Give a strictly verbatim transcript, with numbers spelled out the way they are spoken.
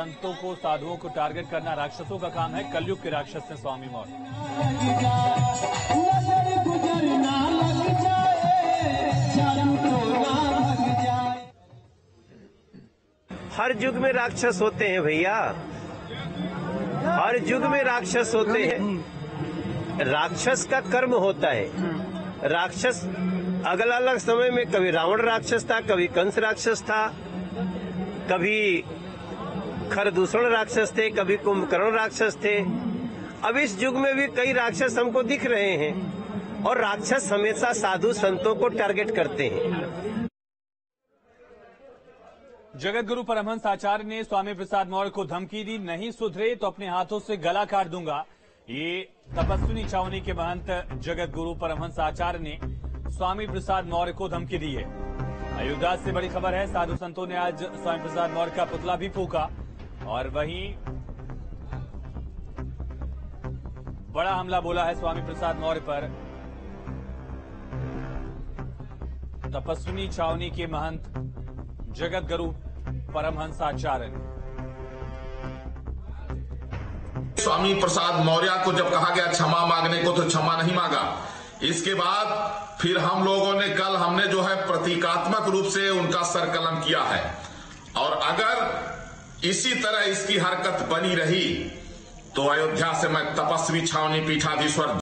संतों को, साधुओं को टारगेट करना राक्षसों का काम है। कलयुग के राक्षस हैं स्वामी मौर्य। हर युग में राक्षस होते हैं भैया, हर युग में राक्षस होते हैं। राक्षस का कर्म होता है। राक्षस अलग अलग समय में, कभी रावण राक्षस था, कभी कंस राक्षस था, कभी खरदूषण राक्षस थे, कभी कुंभकर्ण राक्षस थे। अब इस युग में भी कई राक्षस हमको दिख रहे हैं और राक्षस हमेशा साधु संतों को टारगेट करते हैं। जगतगुरु परमहंस आचार्य ने स्वामी प्रसाद मौर्य को धमकी दी, नहीं सुधरे तो अपने हाथों से गला काट दूंगा। ये तपस्वी छावनी के महंत जगतगुरु परमहंस आचार्य ने स्वामी प्रसाद मौर्य को धमकी दी है। अयोध्या से बड़ी खबर है, साधु संतों ने आज स्वामी प्रसाद मौर्य का पुतला भी फूंका और वहीं बड़ा हमला बोला है स्वामी प्रसाद मौर्य पर। तपस्वी छावनी के महंत जगतगुरु परमहंस आचार्य ने स्वामी प्रसाद मौर्य को जब कहा गया क्षमा मांगने को तो क्षमा नहीं मांगा। इसके बाद फिर हम लोगों ने कल हमने जो है प्रतीकात्मक रूप से उनका सर कलम किया है और अगर इसी तरह इसकी हरकत बनी रही तो अयोध्या से मैं तपस्वी छावनी पीठाधीश्वर